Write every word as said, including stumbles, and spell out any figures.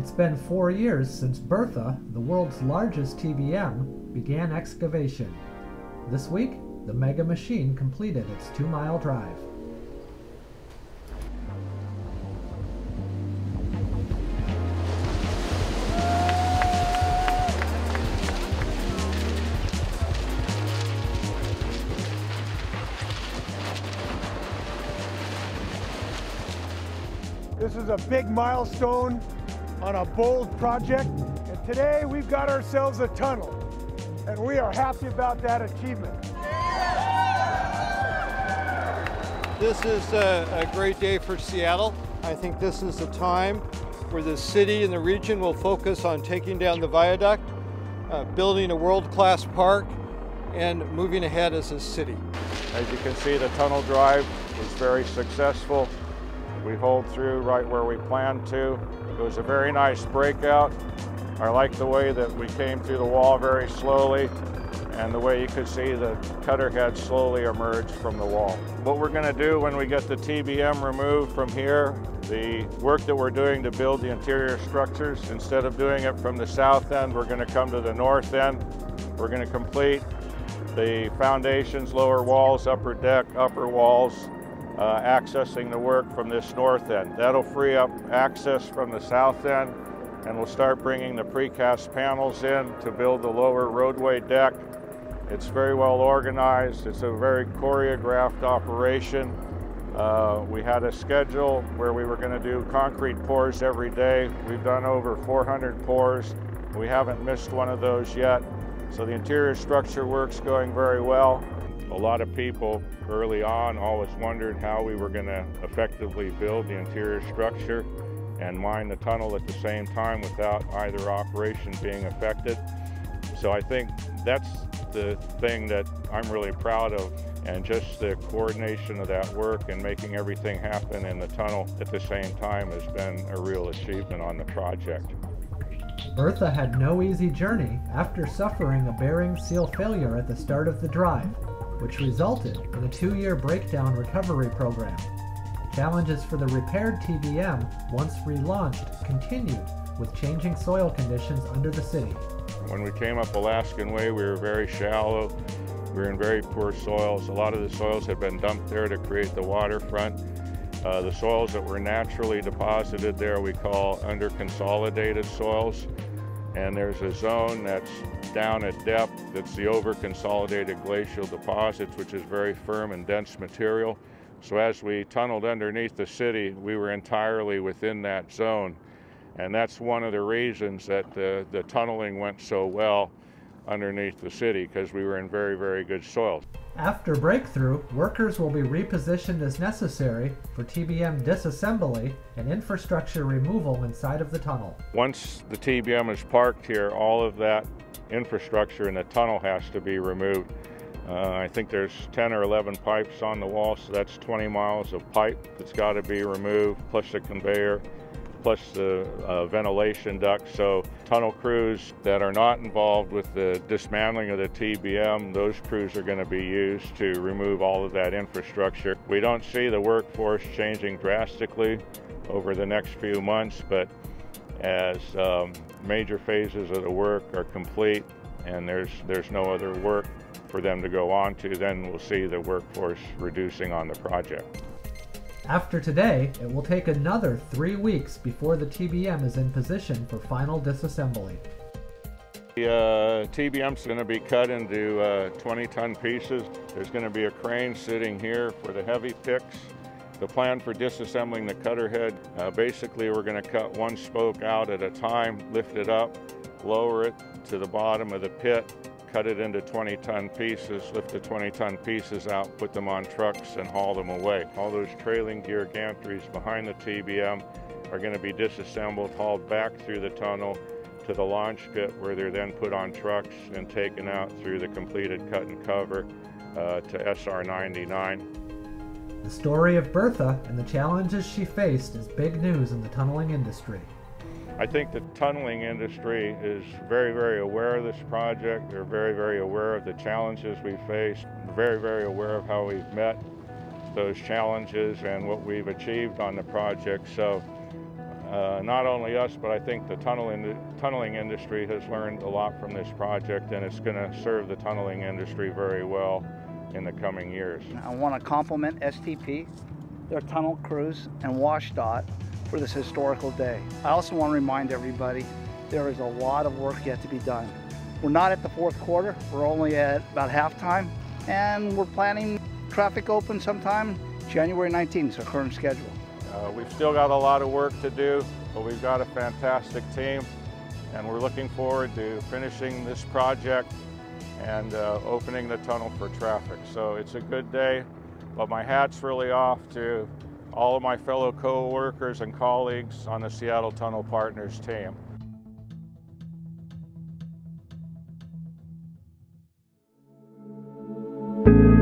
It's been four years since Bertha, the world's largest T B M, began excavation. This week, the mega machine completed its two-mile drive. This is a big milestone on a bold project, and today we've got ourselves a tunnel, and we are happy about that achievement. This is a, a great day for Seattle. I think this is the time where the city and the region will focus on taking down the viaduct, uh, building a world-class park, and moving ahead as a city. As you can see, the tunnel drive was very successful. We hold through right where we planned to. It was a very nice breakout. I like the way that we came through the wall very slowly, and the way you could see the cutter head slowly emerge from the wall. What we're going to do when we get the T B M removed from here, the work that we're doing to build the interior structures, instead of doing it from the south end, we're going to come to the north end. We're going to complete the foundations, lower walls, upper deck, upper walls, Uh, accessing the work from this north end. That'll free up access from the south end, and we'll start bringing the precast panels in to build the lower roadway deck. It's very well organized. It's a very choreographed operation. Uh, we had a schedule where we were going to do concrete pours every day. We've done over four hundred pours. We haven't missed one of those yet. So the interior structure work's going very well. A lot of people early on always wondered how we were going to effectively build the interior structure and mine the tunnel at the same time without either operation being affected. So I think that's the thing that I'm really proud of, and just the coordination of that work and making everything happen in the tunnel at the same time has been a real achievement on the project. Bertha had no easy journey after suffering a bearing seal failure at the start of the drive, which resulted in a two-year breakdown recovery program. Challenges for the repaired T B M, once relaunched, continued with changing soil conditions under the city. When we came up Alaskan Way, we were very shallow. We were in very poor soils. A lot of the soils had been dumped there to create the waterfront. Uh, the soils that were naturally deposited there we call underconsolidated soils. And there's a zone that's down at depth, that's the over-consolidated glacial deposits, which is very firm and dense material. So as we tunneled underneath the city, we were entirely within that zone. And that's one of the reasons that the, the tunneling went so well underneath the city, because we were in very, very good soil. After breakthrough, workers will be repositioned as necessary for T B M disassembly and infrastructure removal inside of the tunnel. Once the T B M is parked here, all of that infrastructure in the tunnel has to be removed. Uh, I think there's ten or eleven pipes on the wall, so that's twenty miles of pipe that's got to be removed, plus the conveyor, plus the uh, ventilation duct. So tunnel crews that are not involved with the dismantling of the T B M, those crews are going to be used to remove all of that infrastructure. We don't see the workforce changing drastically over the next few months, but as um, major phases of the work are complete and there's, there's no other work for them to go on to, then we'll see the workforce reducing on the project. After today, it will take another three weeks before the T B M is in position for final disassembly. The uh, T B M's going to be cut into uh, twenty ton pieces. There's going to be a crane sitting here for the heavy picks. The plan for disassembling the cutter head, uh, basically we're going to cut one spoke out at a time, lift it up, lower it to the bottom of the pit, cut it into twenty ton pieces, lift the twenty ton pieces out, put them on trucks, and haul them away. All those trailing gear gantries behind the T B M are going to be disassembled, hauled back through the tunnel to the launch pit, where they're then put on trucks and taken out through the completed cut and cover uh, to S R ninety-nine. The story of Bertha and the challenges she faced is big news in the tunneling industry. I think the tunneling industry is very, very aware of this project. They're very, very aware of the challenges we face, very, very aware of how we've met those challenges and what we've achieved on the project. So Uh, not only us, but I think the tunnel in the tunneling industry has learned a lot from this project, and it's going to serve the tunneling industry very well in the coming years. I want to compliment S T P, their tunnel crews, and WashDOT for this historical day. I also want to remind everybody there is a lot of work yet to be done. We're not at the fourth quarter, we're only at about halftime, and we're planning traffic open sometime January nineteenth is our current schedule. Uh, we've still got a lot of work to do, but we've got a fantastic team, and we're looking forward to finishing this project and uh, opening the tunnel for traffic. So it's a good day, but my hat's really off to all of my fellow co-workers and colleagues on the Seattle Tunnel Partners team. Thank you.